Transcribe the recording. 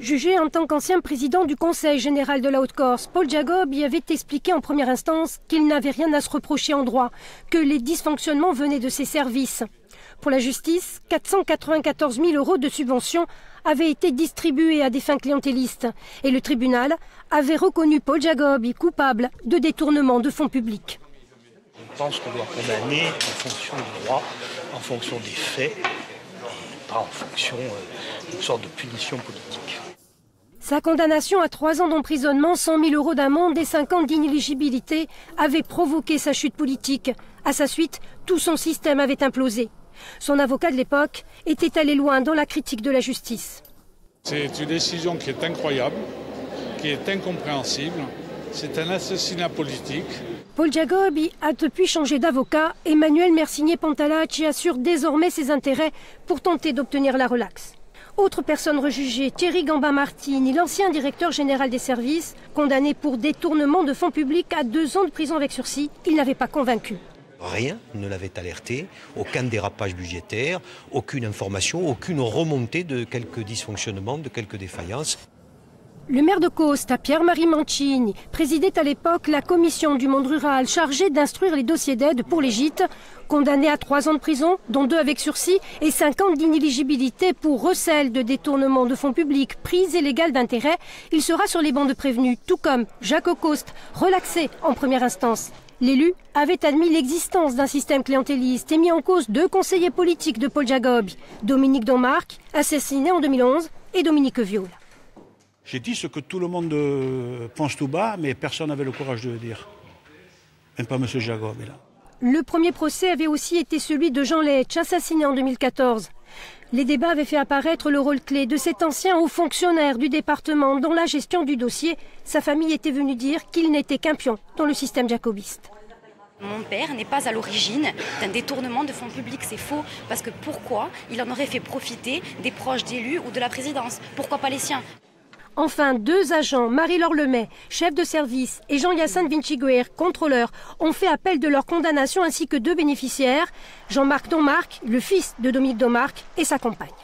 Jugé en tant qu'ancien président du Conseil général de la Haute-Corse, Paul Giacobbi avait expliqué en première instance qu'il n'avait rien à se reprocher en droit, que les dysfonctionnements venaient de ses services. Pour la justice, 494 000 euros de subventions avaient été distribués à des fins clientélistes et le tribunal avait reconnu Paul Giacobbi coupable de détournement de fonds publics. Je pense qu'on doit condamner en fonction du droit, en fonction des faits, pas en fonction d'une sorte de punition politique. Sa condamnation à 3 ans d'emprisonnement, 100 000 euros d'amende et 5 ans d'inéligibilité avait provoqué sa chute politique. À sa suite, tout son système avait implosé. Son avocat de l'époque était allé loin dans la critique de la justice. C'est une décision qui est incroyable, qui est incompréhensible. C'est un assassinat politique. Paul Giacobbi a depuis changé d'avocat. Emmanuel Mercigné-Pantalacchi assure désormais ses intérêts pour tenter d'obtenir la relaxe. Autre personne rejugée, Thierry Gamba-Martini, l'ancien directeur général des services, condamné pour détournement de fonds publics à 2 ans de prison avec sursis. Il n'avait pas convaincu. Rien ne l'avait alerté, aucun dérapage budgétaire, aucune information, aucune remontée de quelques dysfonctionnements, de quelques défaillances. Le maire de Coste, Pierre-Marie Mancini, présidait à l'époque la commission du monde rural chargée d'instruire les dossiers d'aide pour les gîtes, condamné à 3 ans de prison, dont 2 avec sursis et 5 ans d'inéligibilité pour recel de détournement de fonds publics, prise illégale d'intérêt. Il sera sur les bancs de prévenus, tout comme Jacques Coste, relaxé en première instance. L'élu avait admis l'existence d'un système clientéliste et mis en cause 2 conseillers politiques de Paul Giacobbi, Dominique Donmarc, assassiné en 2011, et Dominique Viola. J'ai dit ce que tout le monde pense tout bas, mais personne n'avait le courage de le dire. Même pas M. Giacobbi, là. Le premier procès avait aussi été celui de Jean Leitch, assassiné en 2014. Les débats avaient fait apparaître le rôle clé de cet ancien haut fonctionnaire du département dans la gestion du dossier. Sa famille était venue dire qu'il n'était qu'un pion dans le système jacobiste. Mon père n'est pas à l'origine d'un détournement de fonds publics, c'est faux, parce que pourquoi il en aurait fait profiter des proches d'élus ou de la présidence? Pourquoi pas les siens? Enfin, 2 agents, Marie-Laure Lemay, chef de service, et Jean-Yacine Vinciguerra, contrôleur, ont fait appel de leur condamnation ainsi que 2 bénéficiaires, Jean-Marc Donmarc, le fils de Dominique Donmarc, et sa compagne.